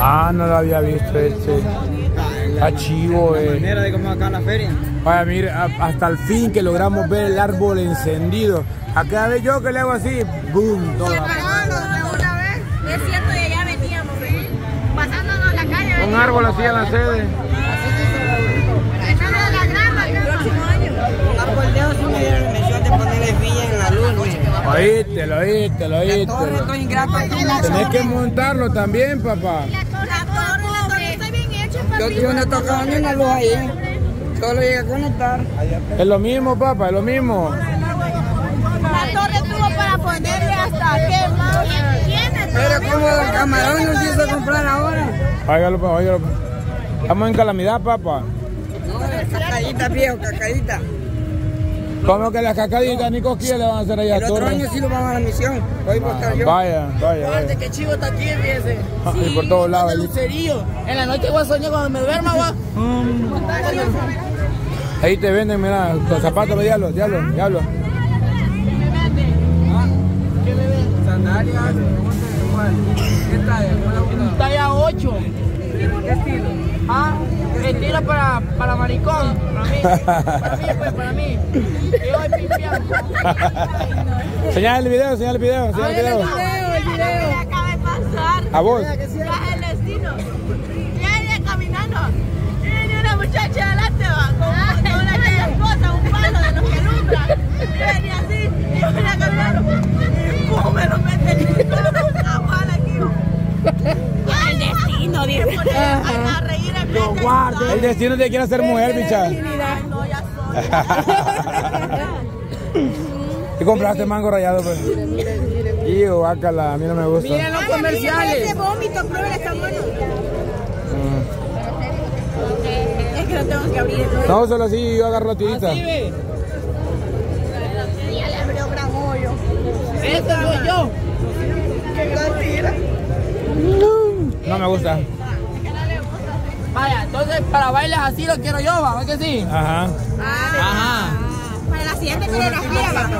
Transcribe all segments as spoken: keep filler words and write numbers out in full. Ah, no lo había visto este. Está chivo, eh. Manera de cómo acá en la feria. Vaya, mire, hasta el fin que logramos ver el árbol encendido. A cada vez yo que le hago así, boom, todo. Se apagó una vez. Es cierto, y allá veníamos, ¿eh? Pasándonos la calle. Un árbol así en la sede. Oíste, lo oíste, lo oíste. Tenés que montarlo también, papá. La torre, la torre, la torre está bien hecha, papá. Yo no he tocado ni una luz ahí. Solo llegué a conectar. Es lo mismo, papá, es lo mismo. La torre tuvo para ponerle hasta qué más. Pero como el camarón nos hizo comprar ahora. Óigalo, papá, óigalo. Estamos en calamidad, papá. No, cacadita, viejo, cacadita. ¿Cómo que las cacaditas ni cosquillas le van a hacer allá? El otro año sí lo vamos a la misión. Voy a buscar yo. Vaya, vaya, vaya. Que chivo está aquí, fíjese. Y por todos lados. En la noche voy a soñar cuando me duerma, va. Ahí te venden, mira, los zapatos, diablo, diablo, diablo. ¿Qué le venden? Sandalias, ¿qué talla? Talla ocho. ¿Qué estilo? Ah, estilo para, para maricón, para mí, para mí, pues, para mí. Yo voy pimpeando. Señala el video, señala el video, señala el video. El video, el acaba de pasar. ¿A vos? Tras el destino. Viene caminando. Viene una muchacha adelante, va, con una esposa, un palo de los que nunca. Viene así, y viene a caminar. Y pum, me lo meten. El destino te quiere hacer mujer, bicha. No, ya soy. ¿Y compraste mango rayado, pues? Y guácala, a mí no me gusta. Miren los comerciales. Ese vómito, pruébele, está bueno. Es que lo tengo que abrir. No, solo así, yo agarro la tirita. Ya le abrió gran hoyo. Esta soy yo. Qué gran tira. No me gusta. Vaya, entonces para bailes así lo quiero yo, va, ¿va que sí? Ajá. Ajá. Para la siguiente coreografía, va.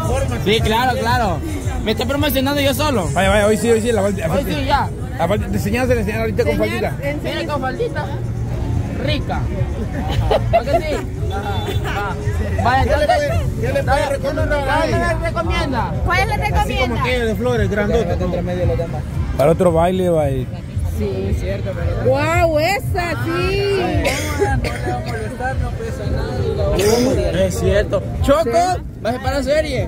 Sí, claro, claro. Me estoy promocionando yo solo. Vaya, vaya, hoy sí, hoy sí. La, hoy sí, ya. Aparte, te enseñas a enseñar ahorita con faldita. Mira, con faldita. Rica. ¿Va que sí? Ajá. Vaya, entonces. ¿Qué le recomienda? ¿Cuál le recomienda? Así como aquello de flores, grandote. Para otro baile, va. Sí, es cierto, ¿verdad? ¡Guau, wow, esa, ah, sí! No le va a molestar, no pesa nada. Y la es cierto. ¡Choco! ¡Baje para la serie!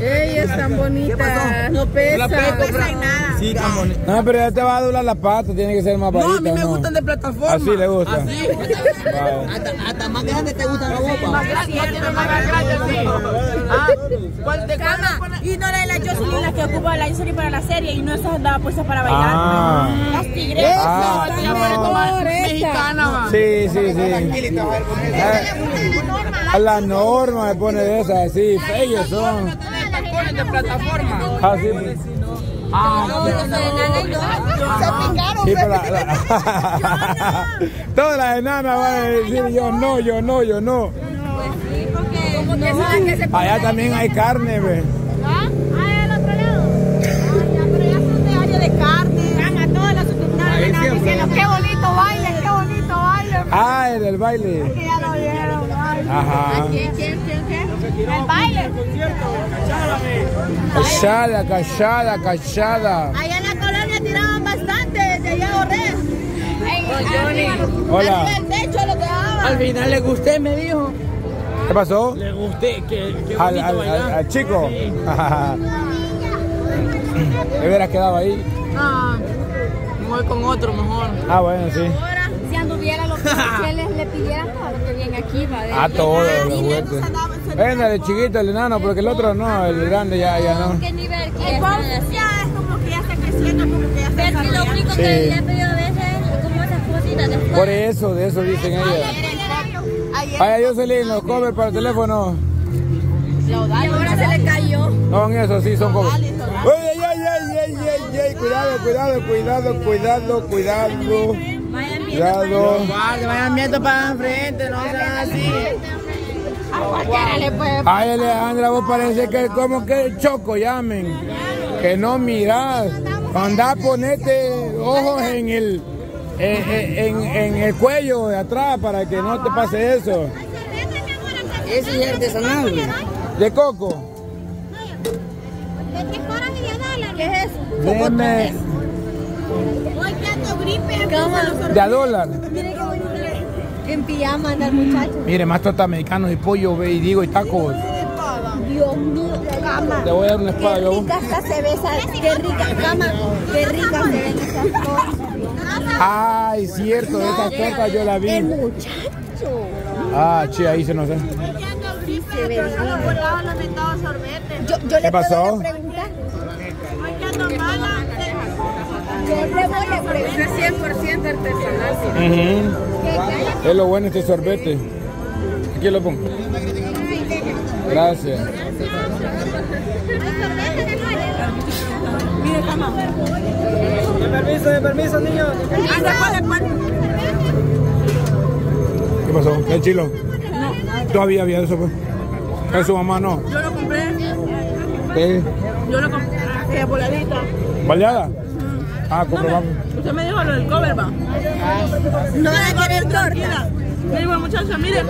¡Ey, es tan bonita! ¡No pesa! No pesa nada. Sí, tan bonita. No, pero ya te va a doblar la pata, tiene que ser más bajita. No, a mí me gustan de plataforma. Así le gusta. Así. Hasta más grande te gustan la ropa. Más grande, más grande, sí. ¿Cuál te gana? Y no la de la Jocelyn, la que ocupa la Jocelyn para la serie y no esas andaban puestas para bailar. Las tigresas. Ah, no, mexicana. Sí, sí, sí. A la norma me pone de esas, sí, ellos son. De plataforma. Ah, sí. Ah, no, no, no. Se picaron. Todas las enanas van a decir yo no, yo no, yo no. Allá también hay carne, ve. ¿Ah? Ah, al otro lado. Allá, pero ya son de área de carne. Van a todas las subterráneas diciendo qué bonito baile, qué bonito baile. Ah, en el baile. Que ya lo vieron. Ajá. ¿Quién, quién, quién, quién? El baile. Cachada, cachada, cachada. Allá en la colonia tiraban bastante desde allá Orrés. Hola. Al techo lo que daban. Al final le gusté, me dijo. ¿Qué pasó? Le gusté, que, que al, al, al, al chico. Sí. ¿Me hubieras quedado ahí? Ah, me voy con otro mejor. Ah, bueno, sí. Ahora, si anduviera los pieles, le pidieran todo lo que viene aquí, va. Ah, todo, los juguetes. Venga, el chiquito, el enano, porque el otro no, el grande ya, ya no. ¿Qué nivel? El pop ya es como que ya está creciendo, como que ya está creciendo. Lo único que le he pedido a veces es como esas cositas después. Por eso, de eso dicen ellas. Vaya, Jocelyn, los covers para el teléfono. Y ahora se le cayó. No, en eso sí son covers. ¡Ey, ey, ey, ey, ey! Cuidado, cuidado, cuidado, cuidado, cuidado. Cuidado. Vayan viendo para enfrente, no sean así. Ay, Alejandra, vos parece que como que el choco, llamen. que no mirás, andá a ponerte ojos en el, en, en, en el cuello de atrás para que no te pase eso. Ese es artesanal. ¿De coco? De tres horas y diez dólares. ¿Qué es eso? Deme. Hoy plato gripe. De a dólar. Mire qué bonito. En pijama anda el muchacho. Mire, más tortas mexicanos y pollo, y digo, y tacos. Dios mío, cama. Te voy a dar una espada, yo. Qué rica esta cerveza, qué rica cama, qué rica cerveza. Ay, cierto, esta torta yo la vi. El muchacho. Ah, che, ahí se nos da. ¿Qué pasó? Es cien por ciento artesanal. Es lo bueno este sorbete. Aquí lo pongo. Gracias. Mire, cama. De permiso, de permiso, niños. ¿Qué pasó? ¿El chilo? No. ¿Todavía había eso? ¿Es su mamá? No. Yo lo compré. ¿Qué? Yo lo compré. Eh, boladita. ¿Baleada? Ah, comprobamos. Usted me dijo lo del cover, va. No van a querer torta. Le digo al muchacho, mire,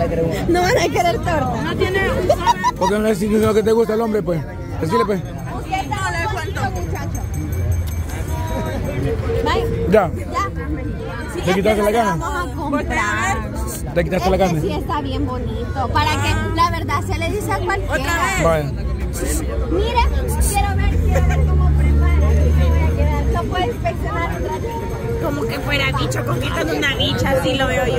no van a querer torta. No tiene. ¿Por qué no le decís lo que te gusta al hombre, pues? Decirle, pues. Usted no le cuento, muchacho. ¿Bye? Ya. Ya. ¿Te quitaste la gana? Te quitaste la gana. Sí, está bien bonito. Para que la verdad se le dice a cualquiera. Otra vez. Mire, quiero ver, quiero ver cómo prepara. Lo puedes inspeccionar otra vez. Como que fuera bicho, conquistando una bicha, así lo veo yo.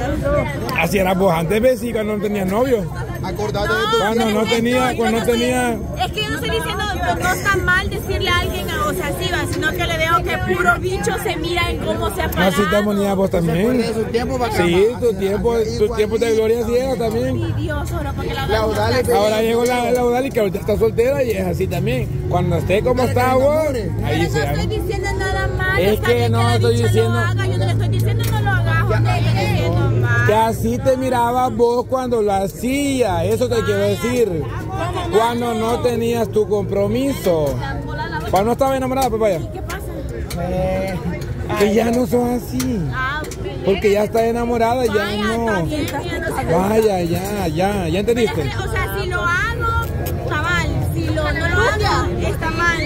Así era vos antes, Bessy, cuando no tenías novio. Acordate de tu cuando no tenía, cuando no tenía. Es que yo no estoy diciendo, no está mal decirle a alguien, o sea, así va, sino que le veo que puro bicho se mira en cómo se aparece. Así te ponías vos también. Sí, tu tiempo, tu tiempo de gloria sí era también. Ahora llegó la Odalys que ahorita está soltera y es así también. Cuando esté como está vos, ahí se haga. Es que no estoy diciendo. Yo no le estoy diciendo no lo hagas. Que así te mirabas vos cuando lo hacías. Eso te quiero decir. Cuando no tenías tu compromiso. Cuando no estaba enamorada, papaya. ¿Qué pasa? Que ya no sos así. Porque ya está enamorada, ya no. Vaya, ya, ya. ¿Ya entendiste? O sea, si lo hago, está mal. Si no lo hago, está mal.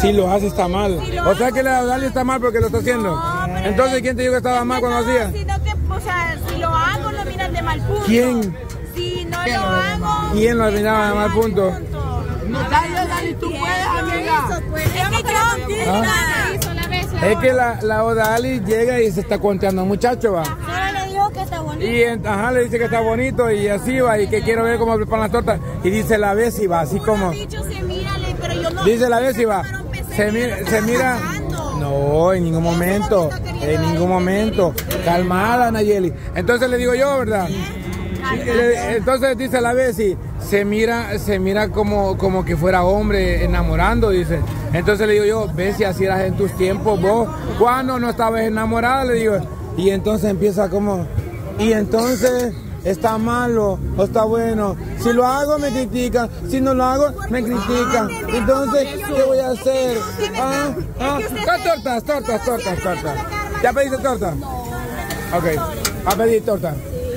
Si lo hace está mal. O sea que la Odalys está mal porque lo está haciendo. Entonces, ¿quién te dijo que estaba mal cuando hacía? O sea, si lo hago, lo miran de mal punto. ¿Quién? Si no lo hago. ¿Quién lo miraba de mal punto? No, dale, tú puedes, amiga. Es que la Odalys llega y se está conteando, muchacho, va. Y en, ajá, le dice que está bonito y así va, y que quiero ver cómo preparan las tortas. Y dice la Bessy, va, así como. Dice la Bessy, va. Se mira, se mira. No, en ningún momento. En ningún momento. Calmada, Nayeli. Entonces le digo yo, ¿verdad? Entonces dice la Bessy, se mira, se mira como, como que fuera hombre enamorando, dice. Entonces le digo yo, Bessy, así eras en tus tiempos, vos, cuando no estabas enamorada, le digo. Y entonces empieza como. Y entonces, ¿está malo o está bueno? Si lo hago, me critican. Si no lo hago, me critican. Entonces, ¿qué voy a hacer? Ah, ah. Tortas, tortas, tortas, tortas. ¿Ya pediste torta? Ok, a pedir torta.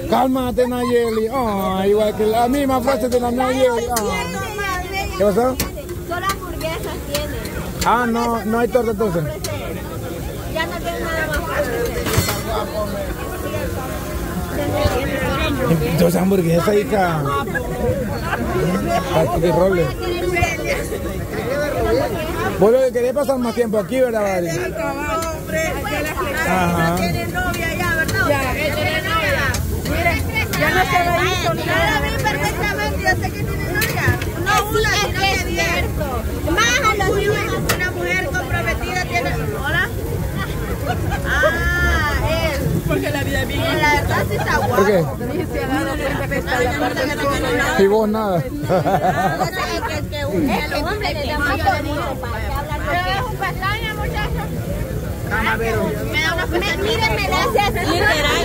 Cálmate, Nayeli. Oh, igual que la misma frase de la Nayeli. Oh. ¿Qué pasó? Solo hamburguesas tiene. Ah, no, no hay torta entonces. Ya no tengo nada más fácil. Entonces hamburguesa, hija. ¿Qué roble? Vos lo que querés pasar más tiempo aquí, ¿verdad, Vale? Ajá. Ya no se lo hizo nada. Perfectamente, yo sé que tiene novia. No, una que es cierto. Más a los niños, una mujer comprometida tiene. Hola. Ah, él. Porque la vida es bien. La verdad sí está guapo. ¿Por qué? Y vos nada. El hombre le da mayor dinero para que hablar. ¿Me das un pestaña, muchacho? Miren, me la hace así. Literal.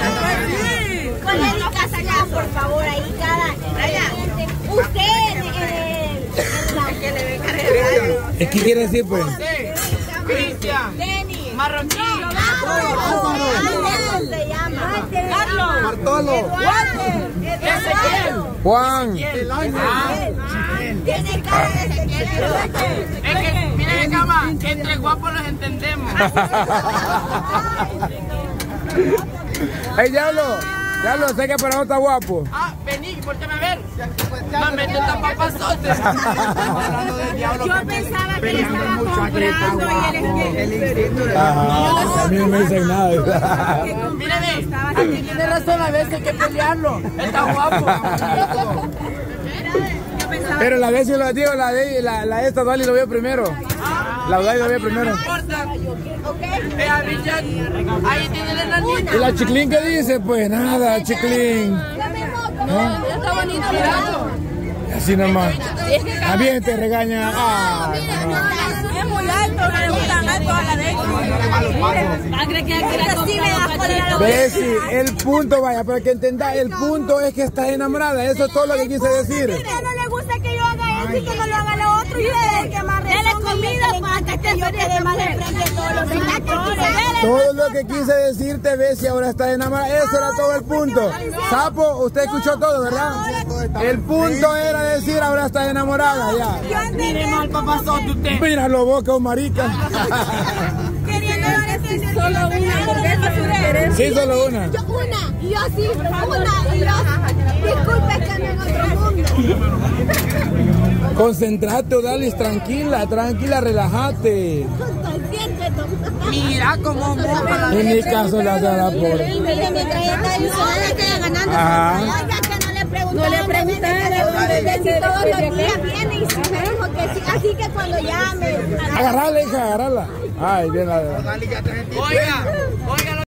Con él no casa ya, por favor, ahí cada... Usted... ¿Qué quiere decir, pues? Cristian. Denis. Marroquín. Carlos. Bartolo. Ezequiel. Juan. El Ángel. Tiene cara de Ezequiel. Mira la cama, que entre guapos los entendemos. ¡Ey, diablo! Diablo, sé que para vos está guapo. Ah, vení, volteame a ver. Mame, te tapas papazotes. Yo pensaba que le estaba comprando y él es que... A mí no me dicen nada. Mírame, aquí tiene razón, a veces hay que pelearlo. Está guapo. Pero la Bessy lo digo, la de la, la esta Odalys lo vio primero. Ah, la Odalys lo vio primero. No importa. Okay. Ahí tiene la nanita. ¿Y la Chiclín qué dice? Pues nada, Chiclín. ¿No? Está bonito. Así nomás. También te regaña. Ah, no. Es muy alto, no le gusta más toda la de ellos. Bessy, el punto, vaya, para que entendáis, el punto es que estás enamorada. Eso es todo lo que quise decir. Y que no lo haga lo otro, y dele comida para que te llores de mal enfrente de todos los niños. Todo lo que quise decirte, Bessy, ahora está enamorada. Ese era todo el punto. Sapo, usted escuchó todo, ¿verdad? El punto era decir, ahora está enamorada, ya. Miren al papazote usted. Míralo vos, que es un marica. Solo una, porque es basurero. Sí, solo una. Yo una, y yo sí, una, y yo. Disculpe, es que en otro mundo. Concentrate, Odalys, tranquila, tranquila, relájate. Mira cómo moja. En mi caso, la cara por. Mira, mi trayecta ayudada queda ganando. Oiga, que no le preguntaron. No le preguntaron. Todos los días viene y se dijo que sí. Así que cuando llame. Agarrala, hija, agarrala. Ay, bien la verdad. Oiga, oiga.